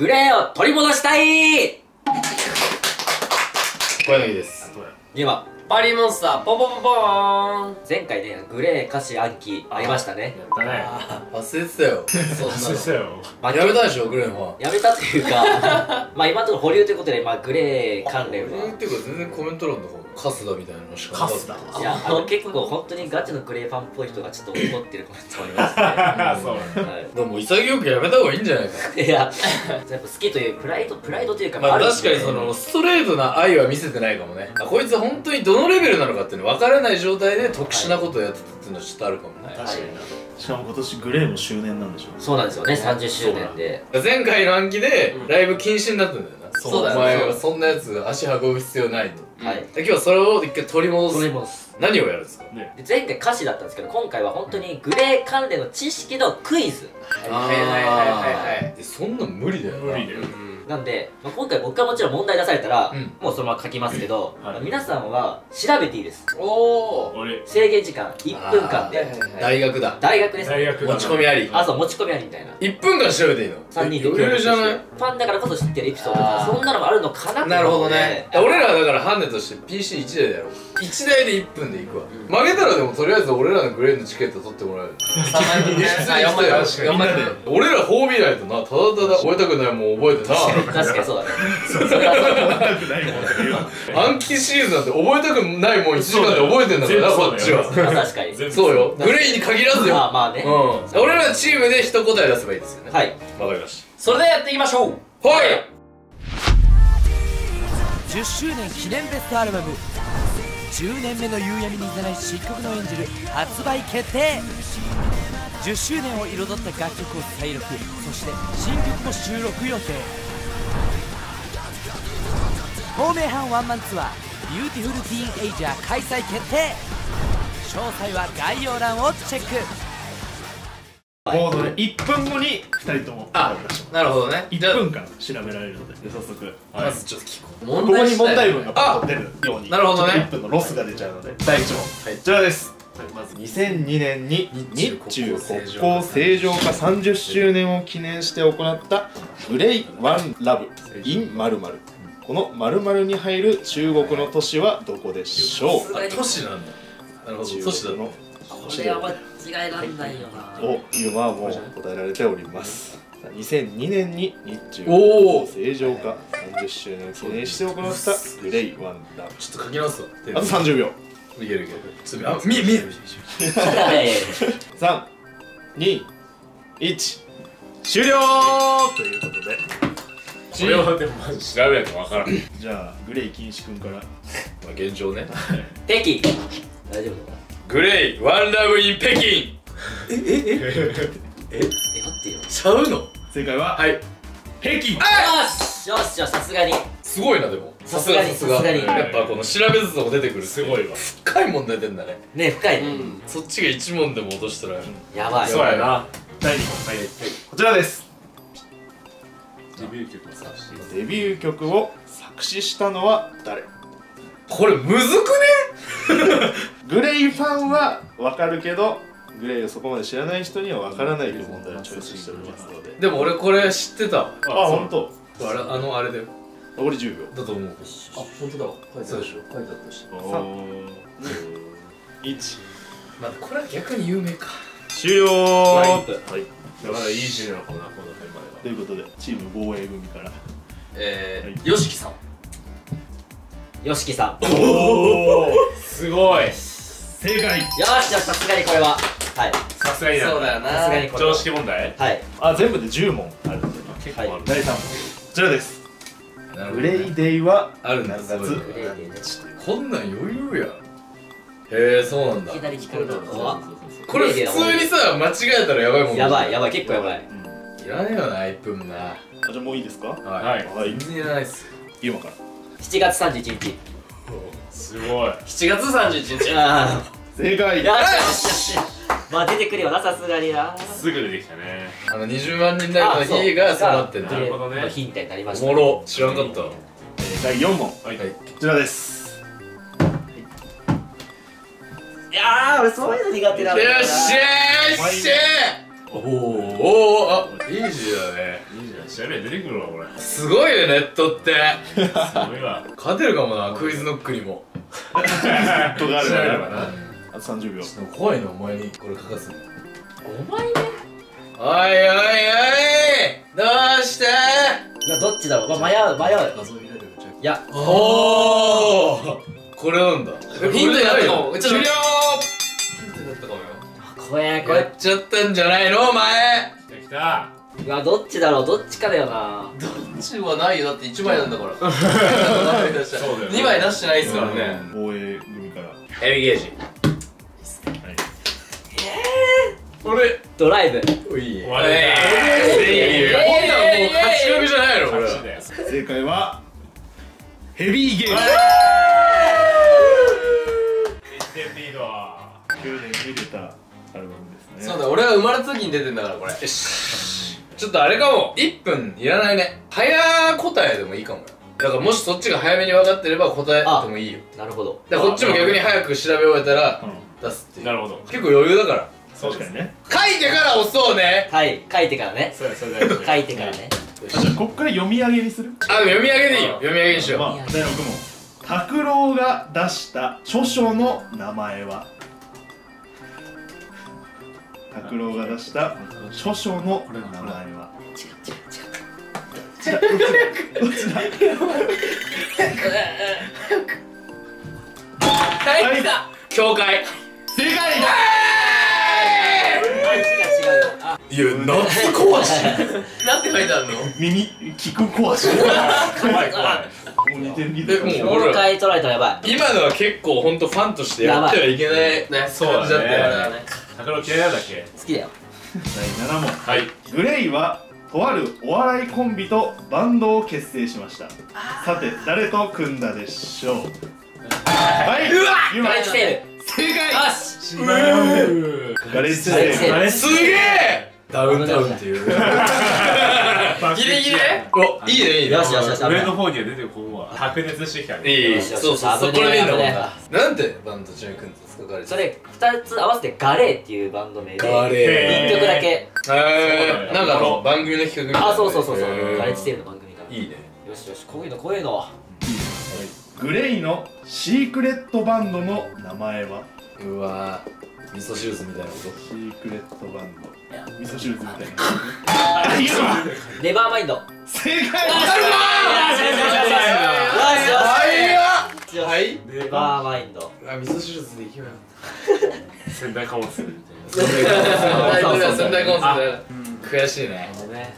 グレーを取り戻したい。小柳です。2番パリモンスターポンポンポンポーン。前回ねグレー歌詞暗記ありましたね。やったね。忘れてたよ。忘れてたよ。やめたでしょグレーの方。やめたというか、まあ今のところ保留ということで、まあグレー関連は。保留っていうか全然コメント欄とか。カスだみたいなのしかなかった。カスだ。いや結構本当にガチのグレーファンっぽい人がちょっと怒ってるコメントもありますね。そう。はい。でも潔くやめた方がいいんじゃないか。いや、やっぱ好きというプライドというか。まあ確かにそのストレートな愛は見せてないかもね。こいつ本当にどのレベルなのかっていうの分からない状態で特殊なことをやってたっていうのはちょっとあるかもね。確かにな。しかも今年グレーも周年なんでしょ。そうなんですよね。30周年で。前回の暗記でライブ禁止になったんだよな。そうだね。お前はそんなやつ足運ぶ必要ないと。はい、今日はそれを一回取り戻す。何をやるんですか、ね、で前回歌詞だったんですけど、今回は本当にグレー関連の知識のクイズ。はい、そんなん無理だよな。無理だよ、なんで、まあ、今回僕はもちろん問題出されたら、もうそのまま書きますけど、皆さんは調べていいです。おお。制限時間1分間で。大学だ。大学です。持ち込みあり。あ、そう、持ち込みありみたいな。1分間調べていいの。3人で。いろいろじゃない。ファンだからこそ知ってるエピソードとか、そんなのもあるのかな。なるほどね。俺らだからハンデとして PC1 台だよ。1台で1分でいくわ。負けたらでもとりあえず俺らのグレーのチケット取ってもらえる。頑張って。俺ら褒美ないとな、ただただ覚えたくないもん覚えてな。確かにそうだね。暗記シリーズなんて覚えたくないもん1時間で覚えてんだからな、こっちは。確かにそうよ。グレイに限らずよ。まあまあね、俺らチームで一答え出せばいいですよね。はい、わかりました。それではやっていきましょう。はい、10周年記念ベストアルバム「10年目の夕闇にいざない漆黒のエンジェル」発売決定。10周年を彩った楽曲を再録、そして新曲も収録予定。東名阪ワンマンツアー「ビューティフルティーンエイジャー」開催決定。詳細は概要欄をチェック。ボードで1分後に2人とも調べましょう。なるほどね。1分間調べられるので、早速まずちょっと聞こう。ここに問題文がパッと出るように。なるほどね。1分のロスが出ちゃうので、第1問こちらです。まず2002年に日中国交正常化30周年を記念して行った「グレイ・ワン・ラブ・イン・〇〇」、この〇〇に入る中国の都市はどこでしょう。都市なんだ。なるほど、都市だろ。これは間違いらんないよな。を今はもう答えられております。2002年に日中国交正常化30周年を記念して行ったグレイワンダム。ちょっと書きますわ。あと30秒。いけるいける。3、2、1、終了ということで。これはでもマジ調べないとわからん。じゃあグレイ禁止君から。まあ現状ね。北京。大丈夫だな。グレイワンラブイン北京。え、待ってよ。ちゃうの？正解ははい。北京。よし、さすがに。すごいなでも。さすがに。やっぱこの調べずとも出てくる。すごいわ。深い問題出んだね。ね、深いね。そっちが1問でも落としたら。やばい。そうやな。第2問。はい。こちらです。デビュー曲を作詞したのは誰。これむずくね。グレイファンはわかるけど、グレイをそこまで知らない人にはわからないという問題をチョイスしておりますので。でも俺これ知ってたわ。あ、本当。あれだよ。俺10秒だと思う。あ、本当だわ。そうでしょ、書いてあったし。3、2、1。まあこれは逆に有名か。終了。はい。まだいい時期なのかな。ということで、チーム防衛組からヨシキさん。おお、すごい、正解。よし、さすがにこれははい、さすがにそうだよな。さすがにこれ常識問題。はい、あ、全部で10問あるので結構ある。第3問こちらです。グレイデイはある夏。こんなん余裕や。へえ、そうなんだ。左利くのこれ普通にさ、間違えたらやばいもん。やばい、結構やばい。いらねえよな、1分もな。じゃあもういいですか。はい、全然いらないっす。今から7月31日。すごい。7月31日。正解。よし。まあ出てくるよな、さすがにな。すぐ出てきたね。20万人台の日が迫ってんだ。なるほどね。ヒントになりました。もろ、知らんかった。第4問。はい、こちらです。いやー、俺そういうの苦手だ。よっしゃー。おおお、あ、いい字だね。いい字だね。調べ出てくるわこれ。すごいよネットって。すごいわ。勝てるかもなクイズノックにも。ネットがあればな。あと30秒。怖いのお前にこれ書かすの。お前ね。おいおいおい。どうして？どっちだろう。ま迷う迷う。いや。おお。これなんだ。ヒントになったかも。終了。ヒントになったかもよ。怖え、これやっちゃったんじゃないのお前。来た来た。いやどっちだろう、どっちかだよな。どっちはないよ、だって1枚なんだから。2枚出してないですからね。防衛組から。エビゲージ。これドライブ。おい。これ。こんなんもう勝ち負けじゃないのこれ。正解は。ヘビーゲージ。1点リード。9年に出たアルバムですね。そうだ、俺は生まれた時に出てんだからこれ。よし。ちょっとあれかも、1分いらないね。早答えでもいいかもよ。だからもしそっちが早めに分かってれば答えてもいいよ。なるほど。だからこっちも逆に早く調べ終えたら出すっていう。なるほど。結構余裕だから。確かにね。書いてから押そうね。はい、書いてからね。そうです、そうです。書いてからね。こっから読み上げにする？あ、読み上げでいいよ。読み上げにしよう。第6問。拓郎が出した著書の名前は？拓郎が出した著書の名前は？違う違う違う。どっちだ？大変だ。教会。正解だ。いや、夏壊しなんて書いてあるの？耳、聞く壊し怖い怖い。もう2点リード。もう1回取られたらやばい。今のは結構ほんとファンとしてやってはいけない感じだったよね。桜を嫌いなんだっけ？好きだよ。第7問。はい。GLAYはとあるお笑いコンビとバンドを結成しました。さて、誰と組んだでしょう？はい。うわっ！ガレッジセール。正解！よし！ガレッジセール。すげえ！ダウンタウンっていうギリギリお、いいねいいね。上の方には出てこんわ。白熱してきたね。いい、そうそう、そこら辺だもんな。なんてバンド中に組んで使われてそれ2つ合わせてガレーっていうバンド名で1曲だけ。へえ、なんかあの番組の企画。あ、そうそうそうそう、ガレッジセールの番組が。いいね。よしよし、こういうのこういうの。グレイのシークレットバンドの名前は？うわ味噌汁みたいなこと。シークレットバンド。味噌汁みたいな。ネバーマインド。正解。はい。ネバーマインド。あ、味噌汁でいきまよ。仙台貨物。仙台貨物。悔しいね。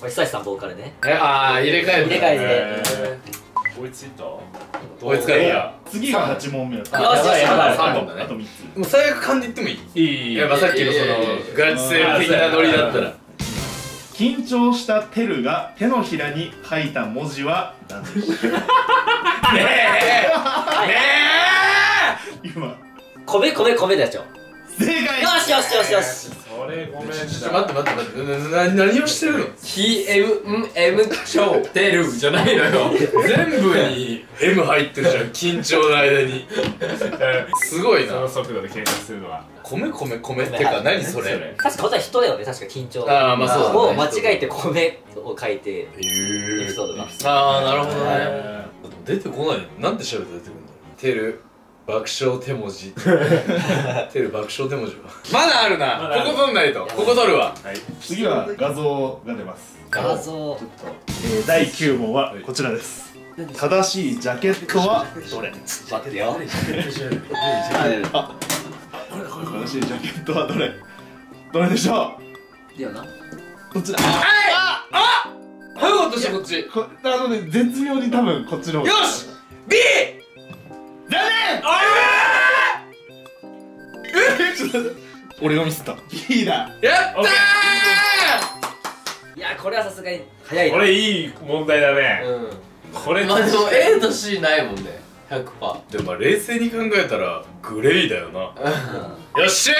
これ久石さんボーカルね。ああ、入れ替え。入れ替えで。追いついた。追いつかないや。次が8問目だった。やばいやばい。3問だね。あと3つ。もう最悪勘で言ってもいい。いい。やっぱさっきのそのグラッチセール的なノリだったら。緊張したテルが手のひらに書いた文字は何でしょう？ねえ。ねえ。今。米米米だよ。正解。よしよしよしよし。それごめん。ちょっと待って待って待って。何をしてるの？TMM テルじゃないのよ。全部に M 入ってるじゃん。緊張の間に。すごいな。その速度で計算するのは。米米米ってか何それ？確か答え人だよね。確か緊張。ああまあそうだね。もう間違えて米を書いてエピソードが。ああなるほどね。出てこないの。なんて調べて出てくるんだろう。テル。爆笑手文字。テル爆笑手文字は。まだあるな。ここ取んないと。ここ取るわ。次は画像が出ます。画像。第9問はこちらです。正しいジャケットはどれ？待ってよ。正しいジャケットはどれ？どれでしょう？いやな。こちら。ああ。早かったしこっち。あのね絶妙に多分こっちの。よし。B。だね！俺がミスった。B だ。やったー！いやこれはさすがに早い。これいい問題だね。これまあでも A と C ないもんね。100%。でも冷静に考えたらグレイだよな。よっしゃ！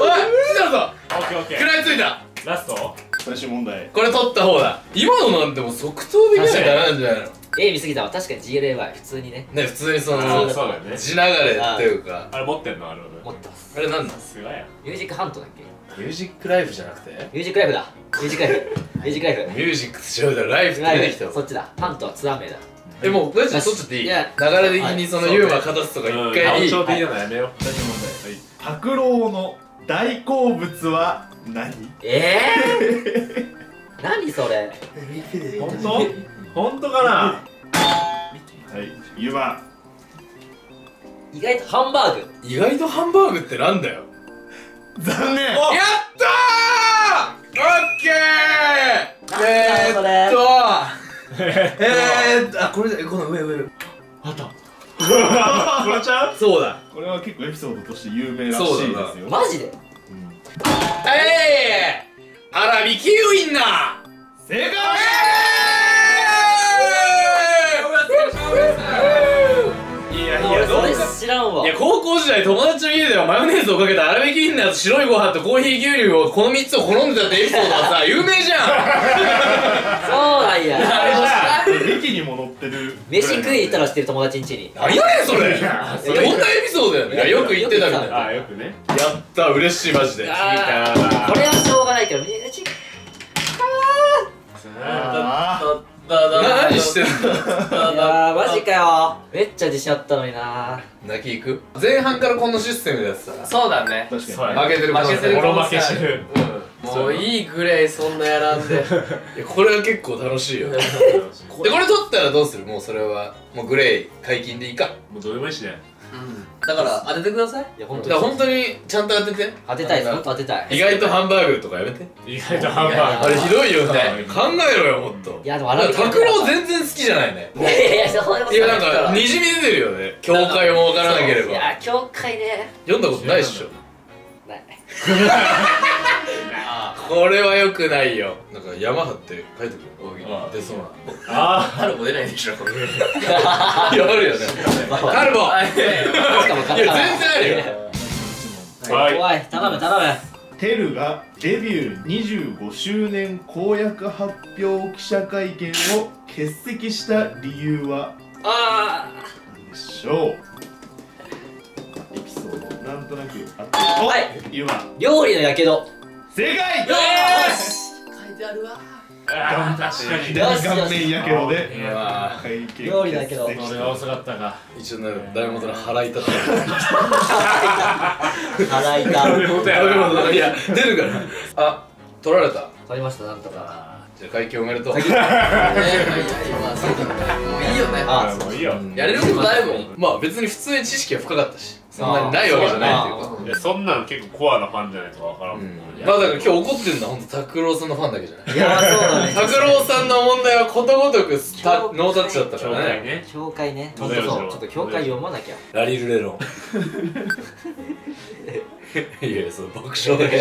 おい来たぞ。オッケーオッケー。食らいついた。ラスト？最終問題。これ取った方だ。今のなんてもう即答できないからなんじゃないの？A 見すぎたわ。確かに GLAY は普通にね普通にその字流れっていうかあれ持ってんのあれ持ってます。あれなんなんすか？ミュージックハントだっけ？ミュージックライフじゃなくてミュージックライフだ。ミュージックライフミュージックライフミュージックしようだ。ライフって出てきた。そっちだ。パンとはツアー名だ。え、もうマジでそっちでいい。流れ的にそのユーマかたすとか一回いい。ちょうどいいのやめよう。大問題。拓郎の大好物は何？何それ。本当？本当かな。はい。ユーマ。意外とハンバーグ。意外とハンバーグってなんだよ。残念。やったー。オッケー。あ、これこの上あった。これちゃう？そうだ。これは結構エピソードとして有名らしいですよ。マジで？ええ、アラビキウインナー。正解。知らんわ。いや、高校時代友達の家ではマヨネーズをかけたアラビキウインナーと白いご飯とコーヒー牛乳をこの3つを転んでたってエピソードはさ有名じゃん。そうなんや。駅にも載ってる。飯食い行ったら知ってる友達ん家に。何やねんそれ。そんなエピソードやね。よく行ってたみたいな。あ、よくね。やった嬉しいマジで。これはしょうがないけど。何してるの。いやマジかよ。めっちゃ自信あったのにな。泣きいく前半からこのシステムでやってたら。そうだね。確かに負けてる負けしてる。もういいぐらいそんなやらんで。これは結構楽しいよ。でこれ取ったらどうする。もうそれはもうグレイ解禁でいいか。もうどうでもいいしね。だから当ててください。いや本当に本当にちゃんと当てて。当てたい。当てたい。意外とハンバーグとかやめて。意外とハンバーグあれひどいよね。考えろよもっと。いやでもあれ拓郎全然好きじゃないね。いやいやそういうこと。いやなんかにじみ出てるよね。教会もわからなければ。いや教会ね。読んだことないっしょ。ない。これは良くないよ。なんか山張って書いてくる。出そうな。ああ、カルボ出ないでしょ。これ。やばいよね。カルボ。いや全然あるよ。怖い。頼む頼む。テルがデビュー25周年公約発表記者会見を欠席した理由は何でしょう。なんとなくあってはいユーマ料理のやけど正解。よし書いてあるわ。確かに顔面やけどで料理だけど俺が遅かったか。一応な大元の腹痛腹痛いや出るから。あ取られた。取りました。なんとかじゃあ会計おめでとう。もういいよね。あもういいよ。やれることないもん。まあ別に普通に知識は深かったしそんなにないわけじゃないっていうか。いやそんなの結構コアなファンじゃないとわからんもん。まあだから今日怒ってるのはほんと拓郎さんのファンだけじゃない。いやそうだね。拓郎さんの問題はことごとくノータッチだったからね。教会ね。そうそうちょっと教会読まなきゃ。ラリルレロン。いやその爆笑だけ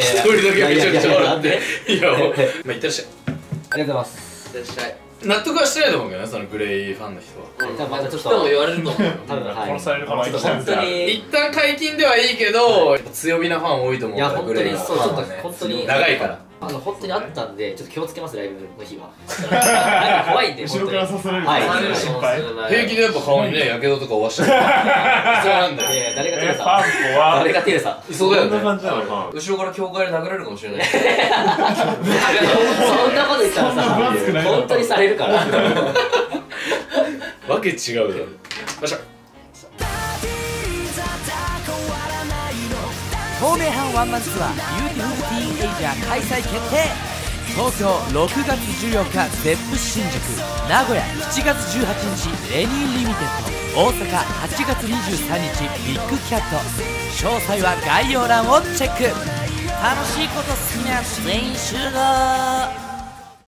一人だけめちゃくちゃ笑って。いやもうまあいってらっしゃい。ありがとうございます。いってらっしゃい。納得はしてないと思うけどね、そのグレイファンの人は。またちょっと言われると思う。多分殺されるかもしれない。本当に一旦解禁ではいいけど、強火なファン多いと思うから。いや本当にそうちょっと本当に長いから。本当にあったんでちょっと気をつけますライブの日は。怖いんで後ろから刺される。はい心配。平気でやっぱ顔にねやけどとか負わしてる。そうなんだよ。誰がテレサ。誰がテレサ。いそうだよね。後ろから教会で殴られるかもしれない。そんなこと言ったらさ本当にされるから。わけ違うだろ。よっしゃ。東名阪ワンマンツアー「BeautifulTeenager」開催決定。東京6月14日ゼップ新宿、名古屋7月18日レニーリミテッド、大阪8月23日ビッグキャット。詳細は概要欄をチェック。楽しいこと好きな全員集合。